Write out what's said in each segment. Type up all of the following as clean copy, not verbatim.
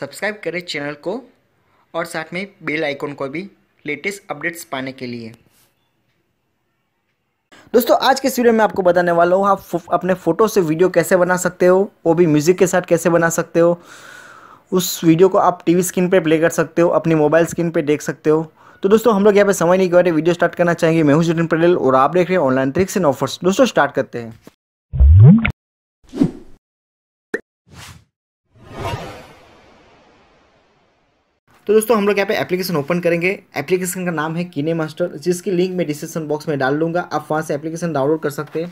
Subscribe करें channel को और साथ में बेल आइकॉन को भी लेटेस्ट अपडेट्स पाने के लिए। दोस्तों आज के इस वीडियो में आपको बताने वाला हूँ आप अपने फ़ोटो से वीडियो कैसे बना सकते हो, वो भी म्यूज़िक के साथ कैसे बना सकते हो। उस वीडियो को आप टीवी स्क्रीन पे प्ले कर सकते हो, अपनी मोबाइल स्क्रीन पे देख सकते हो। तो दोस्तों हम लोग यहाँ पे समय नहीं गवा रहे, वीडियो स्टार्ट करना चाहेंगे। मैं हूँ जतिन पटेल और आप देख रहे हैं ऑनलाइन ट्रिक्स एंड ऑफर्स। दोस्तों स्टार्ट करते हैं। तो दोस्तों हम लोग यहाँ पे एप्लीकेशन ओपन करेंगे। एप्लीकेशन का नाम है KineMaster, जिसकी लिंक मैं डिस्क्रिप्शन बॉक्स में डाल दूंगा, आप वहाँ से एप्लीकेशन डाउनलोड कर सकते हैं।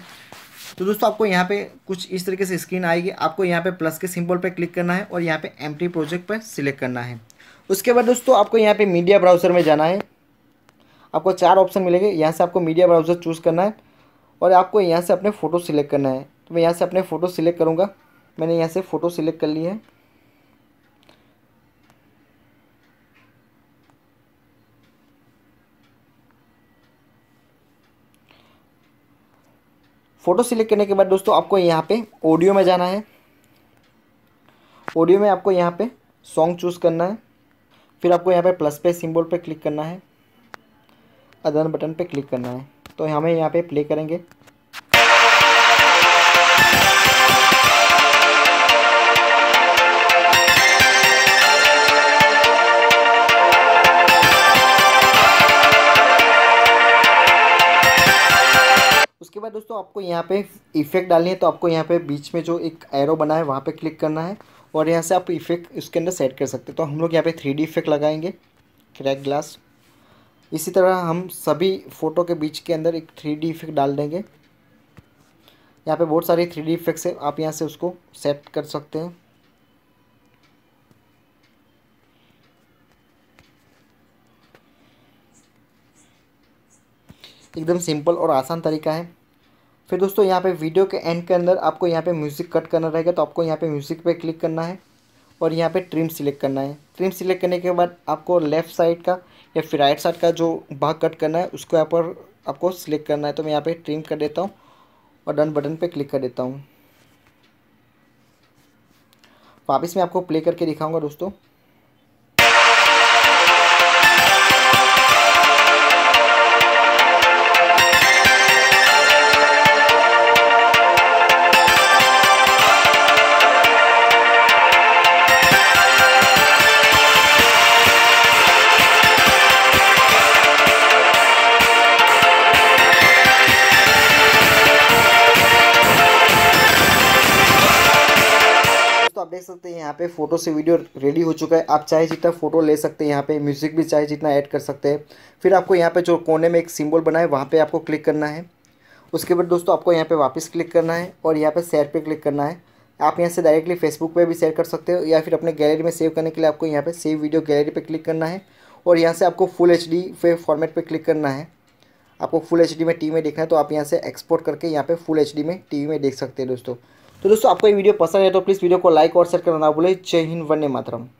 तो दोस्तों आपको यहाँ पे कुछ इस तरीके से स्क्रीन आएगी। आपको यहाँ पे प्लस के सिंबल पे क्लिक करना है और यहाँ पे एम्प्टी प्रोजेक्ट पर सिलेक्ट करना है। उसके बाद दोस्तों आपको यहाँ पे मीडिया ब्राउज़र में जाना है। आपको चार ऑप्शन मिलेंगे, यहाँ से आपको मीडिया ब्राउज़र चूज़ करना है और आपको यहाँ से अपने फ़ोटो सिलेक्ट करना है। तो मैं यहाँ से अपने फ़ोटो सिलेक्ट करूँगा। मैंने यहाँ से फ़ोटो सिलेक्ट कर ली है। फ़ोटो सिलेक्ट करने के बाद दोस्तों आपको यहाँ पे ऑडियो में जाना है। ऑडियो में आपको यहाँ पे सॉन्ग चूज़ करना है। फिर आपको यहाँ पे प्लस पे सिंबल पे क्लिक करना है, अदर बटन पे क्लिक करना है। तो हमें यहाँ पे प्ले करेंगे। उसके बाद दोस्तों आपको यहाँ पे इफेक्ट डालनी है। तो आपको यहाँ पे बीच में जो एक एरो बना है वहाँ पे क्लिक करना है और यहाँ से आप इफेक्ट उसके अंदर सेट कर सकते हैं। तो हम लोग यहाँ पे 3D इफेक्ट लगाएंगे, क्रैक ग्लास। इसी तरह हम सभी फ़ोटो के बीच के अंदर एक 3D इफेक्ट डाल देंगे। यहाँ पे बहुत सारे 3D इफेक्ट्स है, आप यहाँ से उसको सेट कर सकते हैं। एकदम सिंपल और आसान तरीका है। फिर दोस्तों यहाँ पे वीडियो के एंड के अंदर आपको यहाँ पे म्यूज़िक कट करना रहेगा। तो आपको यहाँ पे म्यूज़िक पे क्लिक करना है और यहाँ पे ट्रिम सिलेक्ट करना है। ट्रिम सिलेक्ट करने के बाद आपको लेफ़्ट साइड का या फिर राइट साइड का जो भाग कट करना है उसको यहाँ पर आपको सिलेक्ट करना है। तो मैं यहाँ पर ट्रिम कर देता हूँ और डन बटन पर क्लिक कर देता हूँ। वापस मैं आपको प्ले करके दिखाऊँगा दोस्तों। आप देख सकते हैं यहाँ पे फ़ोटो से वीडियो रेडी हो चुका है। आप चाहे जितना फ़ोटो ले सकते हैं, यहाँ पे म्यूज़िक भी चाहे जितना ऐड कर सकते हैं। फिर आपको यहाँ पे जो कोने में एक सिंबल बना है वहाँ पे आपको क्लिक करना है। उसके बाद दोस्तों आपको यहाँ पे वापस क्लिक करना है और यहाँ पे शेयर पे क्लिक करना है। आप यहाँ से डायरेक्टली फेसबुक पर भी शेयर कर सकते हो या फिर अपने गैलरी में सेव करने के लिए आपको यहाँ पर सेव वीडियो गैलरी पर क्लिक करना है और यहाँ से आपको फुल एच डी फॉर्मेट पर क्लिक करना है। आपको फुल एच डी में टीवी में देखना है, तो आप यहाँ से एक्सपोर्ट करके यहाँ पर फुल एच डी में टीवी में देख सकते हैं दोस्तों। तो दोस्तों आपको ये वीडियो पसंद है तो प्लीज़ वीडियो को लाइक और शेयर करना ना भूलें। जय हिंद, वंदे मातरम।